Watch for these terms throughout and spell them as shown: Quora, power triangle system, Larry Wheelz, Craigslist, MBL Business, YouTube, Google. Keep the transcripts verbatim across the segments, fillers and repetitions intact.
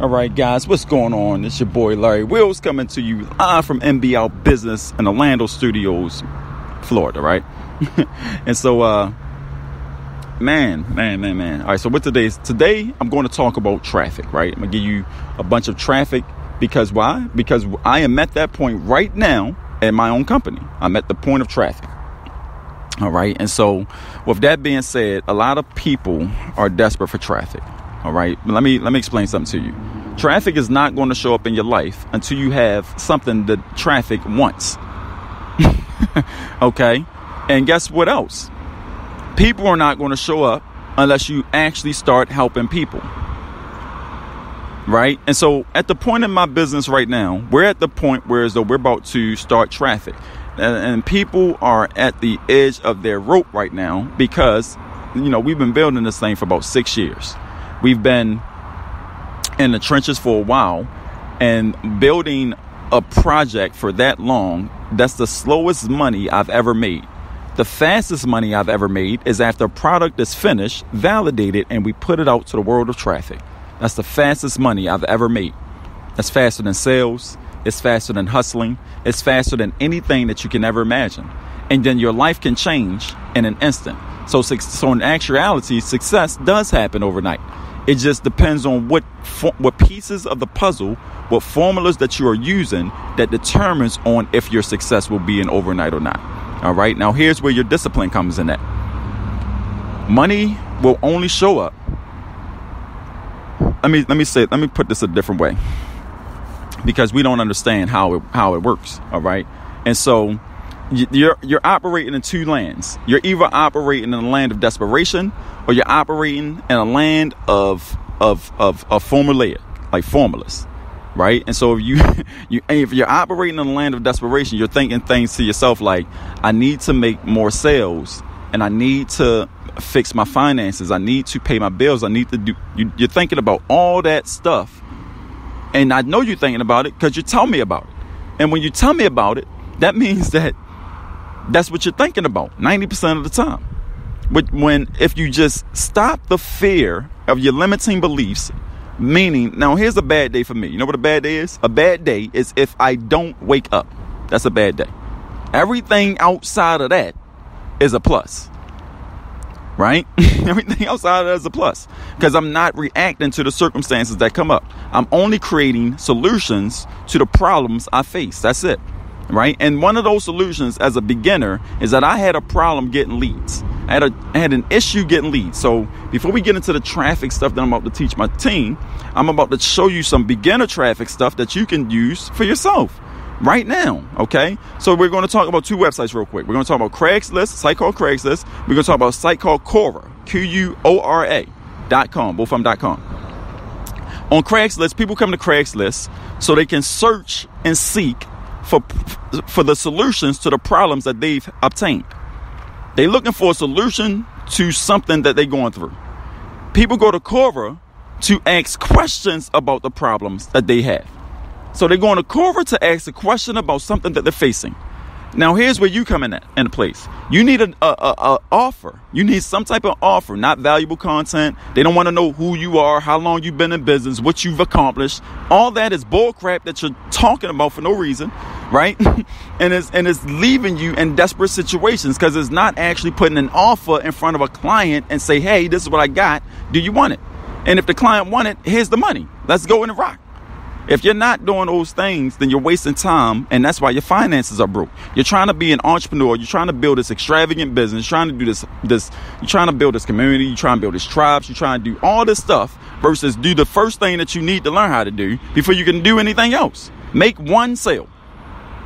All right, guys, what's going on? It's your boy Larry Wheelz coming to you live from M B L Business in Orlando Studios, Florida, right? and so, uh, man, man, man, man. All right, so what today's today, I'm going to talk about traffic, right? I'm gonna give you a bunch of traffic because why? Because I am at that point right now at my own company. I'm at the point of traffic. All right, and so with that being said, a lot of people are desperate for traffic. All right, let me let me explain something to you. Traffic is not going to show up in your life until you have something that traffic wants. Okay, and guess what else? People are not going to show up unless you actually start helping people. Right, and so at the point in my business right now, we're at the point where as though we're about to start traffic, and, and people are at the edge of their rope right now because you know we've been building this thing for about six years. We've been in the trenches for a while, and building a project for that long, that's the slowest money I've ever made. The fastest money I've ever made is after a product is finished, validated, and we put it out to the world of traffic. That's the fastest money I've ever made. That's faster than sales. It's faster than hustling. It's faster than anything that you can ever imagine. And then your life can change in an instant. So, so in actuality, success does happen overnight. It just depends on what what pieces of the puzzle, what formulas that you are using that determines on if your success will be an overnight or not. All right. Now, here's where your discipline comes in at. Money will only show up. Let me let me say let me put this a different way, because we don't understand how it, how it works. All right. And so You're you're operating in two lands. You're either operating in a land of desperation, or you're operating in a land of of of, of formulaic, like formulas, right? And so if you you if you're operating in a land of desperation, you're thinking things to yourself like, I need to make more sales, and I need to fix my finances. I need to pay my bills. I need to do. You, you're thinking about all that stuff, and I know you're thinking about it because you tell me about it. And when you tell me about it, that means that that's what you're thinking about ninety percent of the time. But when, if you just stop the fear of your limiting beliefs, meaning, now here's a bad day for me. You know what a bad day is? A bad day is if I don't wake up. That's a bad day. Everything outside of that is a plus, right? Everything outside of that is a plus because I'm not reacting to the circumstances that come up. I'm only creating solutions to the problems I face. That's it. Right. And one of those solutions as a beginner is that I had a problem getting leads. I had, a, I had an issue getting leads. So before we get into the traffic stuff that I'm about to teach my team, I'm about to show you some beginner traffic stuff that you can use for yourself right now. OK, so we're going to talk about two websites real quick. We're going to talk about Craigslist, a site called Craigslist. We're going to talk about a site called Quora, Q U O R A dot com, both of them dot com. On Craigslist, people come to Craigslist so they can search and seek for for the solutions to the problems that they've obtained. They're looking for a solution to something that they're going through. People go to Quora to ask questions about the problems that they have. So they're going to Quora to ask a question about something that they're facing. Now, here's where you come in at, in place. You need an a, a, a offer. You need some type of offer, not valuable content. They don't want to know who you are, how long you've been in business, what you've accomplished. All that is bull crap that you're talking about for no reason, right? and, it's, and it's leaving you in desperate situations because it's not actually putting an offer in front of a client and say, hey, this is what I got. Do you want it? And if the client wants it, here's the money. Let's go in and rock. If you're not doing those things, then you're wasting time, and that's why your finances are broke. You're trying to be an entrepreneur. You're trying to build this extravagant business. You're trying to do this, this. You're trying to build this community. You're trying to build this tribes. You're trying to do all this stuff versus do the first thing that you need to learn how to do before you can do anything else. Make one sale.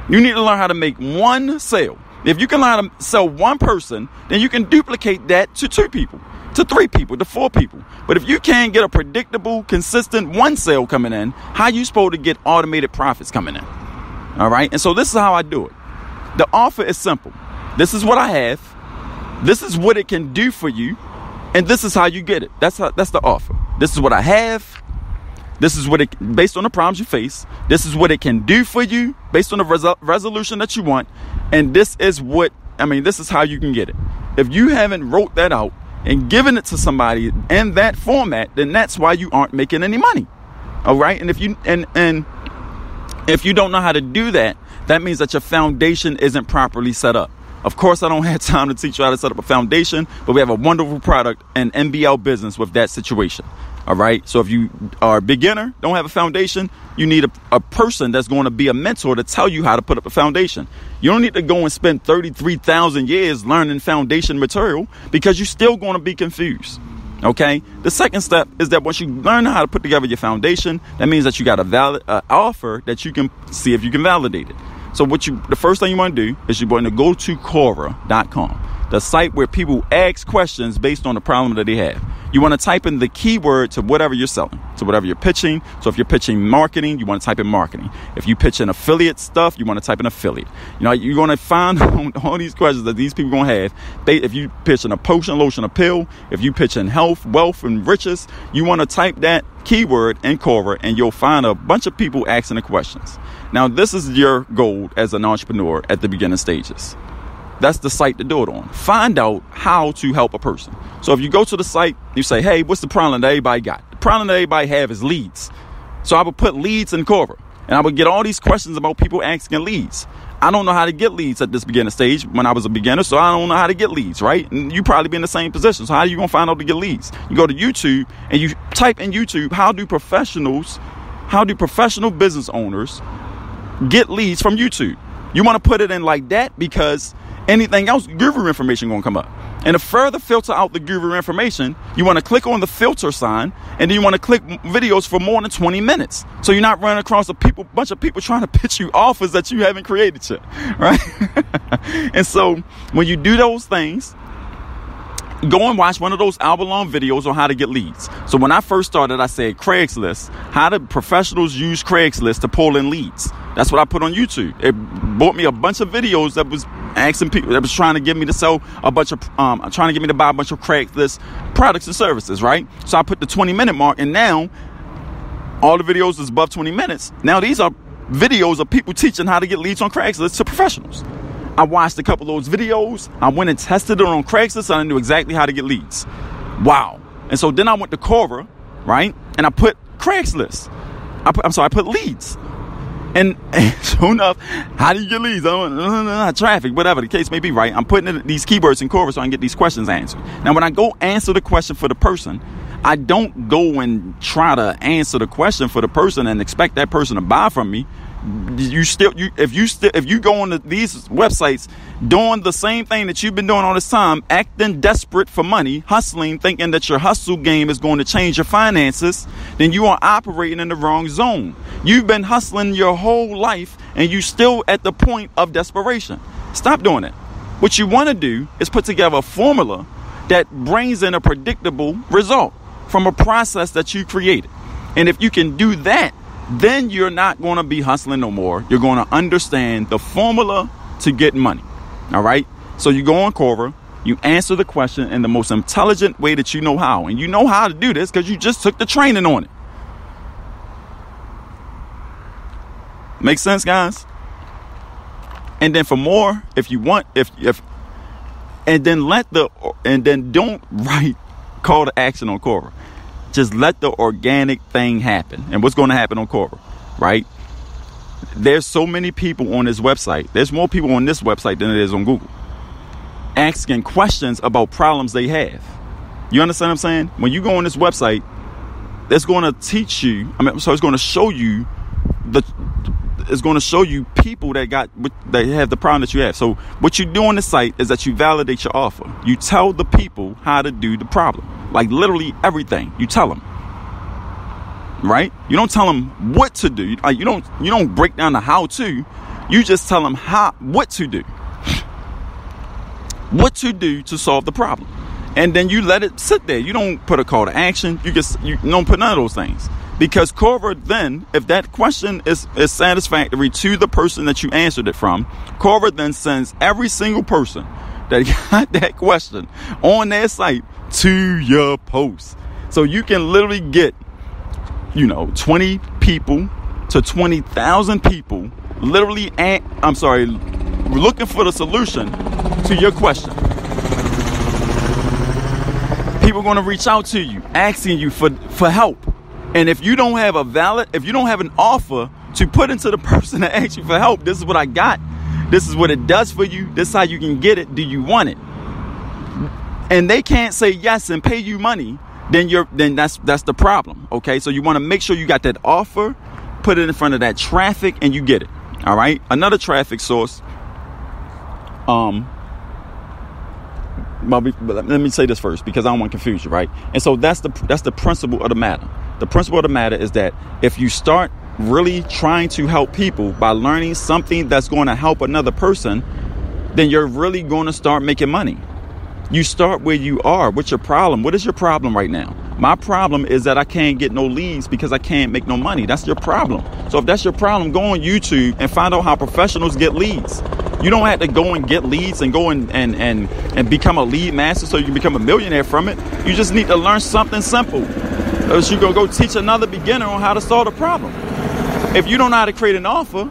You need to learn how to make one sale. If you can learn how to sell one person, then you can duplicate that to two people, to three people, to four people. But if you can't get a predictable, consistent one sale coming in, how you supposed to get automated profits coming in? All right. And so this is how I do it. The offer is simple. This is what I have. This is what it can do for you. And this is how you get it. That's how, that's the offer. This is what I have. This is what it, based on the problems you face, this is what it can do for you based on the resol- resolution that you want. And this is what, I mean, this is how you can get it. If you haven't wrote that out and given it to somebody in that format, then that's why you aren't making any money. All right. And if you, and, and if you don't know how to do that, that means that your foundation isn't properly set up. Of course, I don't have time to teach you how to set up a foundation, but we have a wonderful product and M B L Business with that situation. All right. So if you are a beginner, don't have a foundation, you need a, a person that's going to be a mentor to tell you how to put up a foundation. You don't need to go and spend thirty-three thousand years learning foundation material because you're still going to be confused. OK, the second step is that once you learn how to put together your foundation, that means that you got a valid uh, offer that you can see if you can validate it. So what you the first thing you want to do is you want to go to Quora dot com, the site where people ask questions based on the problem that they have. You want to type in the keyword to whatever you're selling, to whatever you're pitching. So if you're pitching marketing, you want to type in marketing. If you pitch in affiliate stuff, you want to type in affiliate. You know, you're going to find all these questions that these people are going to have. They, if you pitch in a potion, lotion, a pill, if you pitch in health, wealth, and riches, you want to type that keyword in Quora and you'll find a bunch of people asking the questions. Now, this is your goal as an entrepreneur at the beginning stages. That's the site to do it on. Find out how to help a person. So if you go to the site, you say, hey, what's the problem that everybody got? The problem that everybody have is leads. So I would put leads in Quora and I would get all these questions about people asking leads. I don't know how to get leads at this beginner stage when I was a beginner. So I don't know how to get leads, right? And you probably be in the same position. So how are you going to find out to get leads? You go to YouTube and you type in YouTube, how do professionals, how do professional business owners get leads from YouTube? You want to put it in like that because anything else, guru information going to come up. And to further filter out the guru information, you want to click on the filter sign, and then you want to click videos for more than twenty minutes. So you're not running across a people, bunch of people trying to pitch you offers that you haven't created yet, right? And so when you do those things, go and watch one of those hour-long videos on how to get leads. So when I first started, I said Craigslist. How do professionals use Craigslist to pull in leads? That's what I put on YouTube. It bought me a bunch of videos that was asking people that was trying to get me to sell a bunch of, um, trying to get me to buy a bunch of Craigslist products and services, right? So I put the twenty minute mark, and now all the videos is above twenty minutes. Now these are videos of people teaching how to get leads on Craigslist to professionals. I watched a couple of those videos. I went and tested it on Craigslist, and I knew exactly how to get leads. Wow. And so then I went to Quora, right? And I put Craigslist. I put, I'm sorry, I put leads. And, and sure enough, how do you get leads? I don't, I don't know, traffic, whatever the case may be, right? I'm putting in these keywords in Quora so I can get these questions answered. Now, when I go answer the question for the person, I don't go and try to answer the question for the person and expect that person to buy from me. You still, you, if you still, if you go on to these websites doing the same thing that you've been doing all this time, acting desperate for money, hustling, thinking that your hustle game is going to change your finances, then you are operating in the wrong zone. You've been hustling your whole life and you still at the point of desperation. Stop doing it. What you want to do is put together a formula that brings in a predictable result from a process that you created. And if you can do that, then you're not going to be hustling no more. You're going to understand the formula to get money. All right. So you go on Quora, you answer the question in the most intelligent way that you know how. And you know how to do this because you just took the training on it. Make sense, guys? And then for more, if you want, if, if, and then let the, and then don't write call to action on Quora. Just let the organic thing happen. And what's going to happen on Quora, right? There's so many people on this website. There's more people on this website than there is on Google asking questions about problems they have. You understand what I'm saying? When you go on this website, it's going to teach you. I mean, so it's going to show you the. It's going to show you people that got that have the problem that you have. So what you do on the site is that you validate your offer. You tell the people how to do the problem. Like literally everything you tell them, right? You don't tell them what to do. Like you don't, you don't break down the how to, you just tell them how, what to do, what to do to solve the problem. And then you let it sit there. You don't put a call to action. You just, you don't put none of those things because Quora then, if that question is, is satisfactory to the person that you answered it from, Quora then sends every single person that got that question on their site to your post. So you can literally get you know, twenty people to twenty thousand people literally, and, I'm sorry, looking for the solution to your question. People are going to reach out to you, asking you for, for help. And if you don't have a valid, if you don't have an offer to put into the person that asks you for help, this is what I got. This is what it does for you. This is how you can get it. Do you want it? And they can't say yes and pay you money. Then you're then that's that's the problem. Okay, so you want to make sure you got that offer, put it in front of that traffic, and you get it. All right. Another traffic source. Um. But let me say this first because I don't want to confuse you, right? And so that's the that's the principle of the matter. The principle of the matter is that if you start really trying to help people by learning something that's going to help another person, then you're really going to start making money. You start where you are. What's your problem? What is your problem right now? My problem is that I can't get no leads because I can't make no money. That's your problem. So if that's your problem, go on YouTube and find out how professionals get leads. You don't have to go and get leads and go and, and, and, and become a lead master so you can become a millionaire from it. You just need to learn something simple. So you go go teach another beginner on how to solve a problem. If you don't know how to create an offer,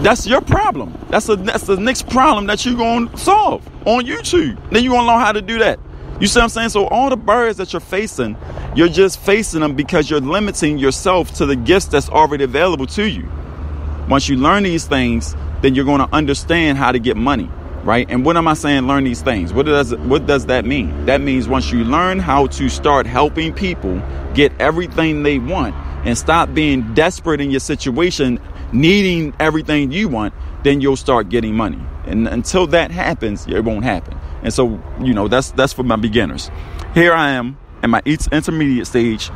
that's your problem. That's a, that's the next problem that you're going to solve on YouTube. Then you're going to learn how to do that. You see what I'm saying? So all the barriers that you're facing, you're just facing them because you're limiting yourself to the gifts that's already available to you. Once you learn these things, then you're going to understand how to get money, right? And what am I saying? Learn these things. What does what does that mean? That means once you learn how to start helping people get everything they want and stop being desperate in your situation, needing everything you want, then you'll start getting money. And until that happens, it won't happen. And so, you know, that's that's for my beginners. Here I am in my intermediate stage.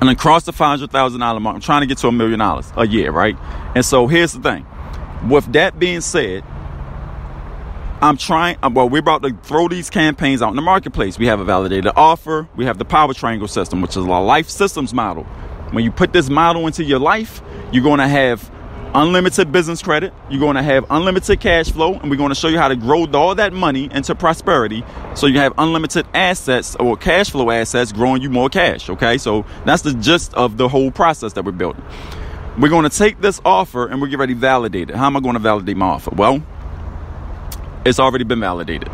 And then cross the five hundred thousand dollars mark. I'm trying to get to a million dollars a year, right? And so here's the thing. With that being said, I'm trying, well, we're about to throw these campaigns out in the marketplace. We have a validated offer. We have the power triangle system, which is a life systems model. When you put this model into your life, you're going to have unlimited business credit. You're going to have unlimited cash flow. And we're going to show you how to grow all that money into prosperity. So you have unlimited assets or cash flow assets growing you more cash. Okay, so that's the gist of the whole process that we're building. We're going to take this offer and we're getting ready to validate it. How am I going to validate my offer? Well, it's already been validated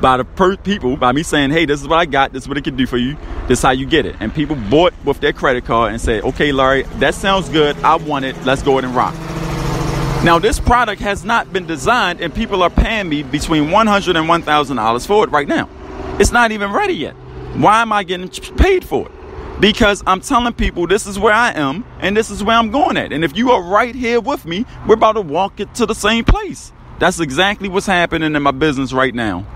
by the per- people, by me saying, hey, this is what I got. This is what it can do for you. This is how you get it. And people bought with their credit card and said, okay, Larry, that sounds good. I want it. Let's go ahead and rock. Now, this product has not been designed and people are paying me between one hundred dollars and one thousand dollars for it right now. It's not even ready yet. Why am I getting paid for it? Because I'm telling people this is where I am and this is where I'm going at. And if you are right here with me, we're about to walk it to the same place. That's exactly what's happening in my business right now.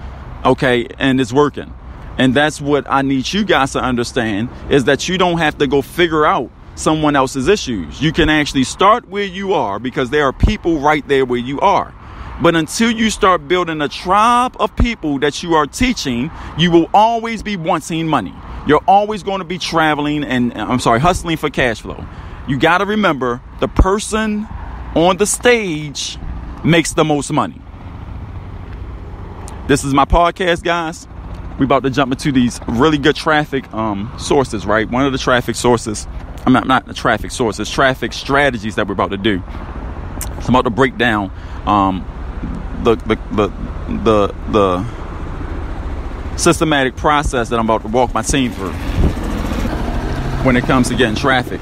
Okay, and it's working. And that's what I need you guys to understand is that you don't have to go figure out someone else's issues. You can actually start where you are because there are people right there where you are. But until you start building a tribe of people that you are teaching, you will always be wanting money. You're always going to be traveling and, I'm sorry, hustling for cash flow. You got to remember the person on the stage makes the most money. This is my podcast, guys. We about to jump into these really good traffic um, sources, right? One of the traffic sources, I'm not, not the traffic sources, traffic strategies that we're about to do. So I'm about to break down um, the, the, the, the, the, systematic process that I'm about to walk my team through when it comes to getting traffic.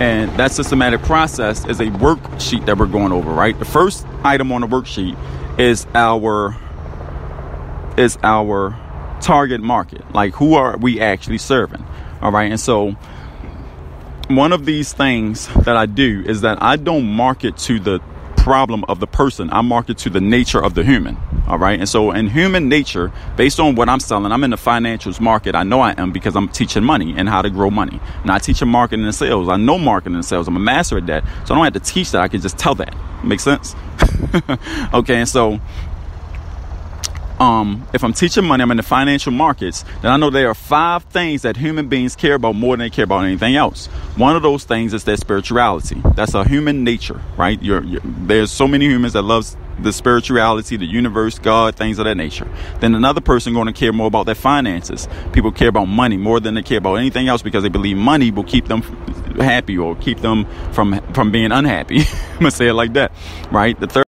And that systematic process is a worksheet that we're going over, right? The first item on the worksheet is our is our target market. Like, who are we actually serving? All right. And so one of these things that I do is that I don't market to the problem of the person. I market to the nature of the human. All right. And so in human nature, based on what I'm selling, I'm in the financials market. I know I am because I'm teaching money and how to grow money. And I teach in marketing and sales. I know marketing and sales. I'm a master at that. So I don't have to teach that. I can just tell that. Make sense? Okay. And so um, if I'm teaching money, I'm in the financial markets, then I know there are five things that human beings care about more than they care about anything else. One of those things is their spirituality. That's a human nature, right? You're, you're, there's so many humans that loves the spirituality, the universe, God, things of that nature. Then another person going to care more about their finances. People care about money more than they care about anything else because they believe money will keep them happy or keep them from, from being unhappy. I'm going to say it like that, right? The third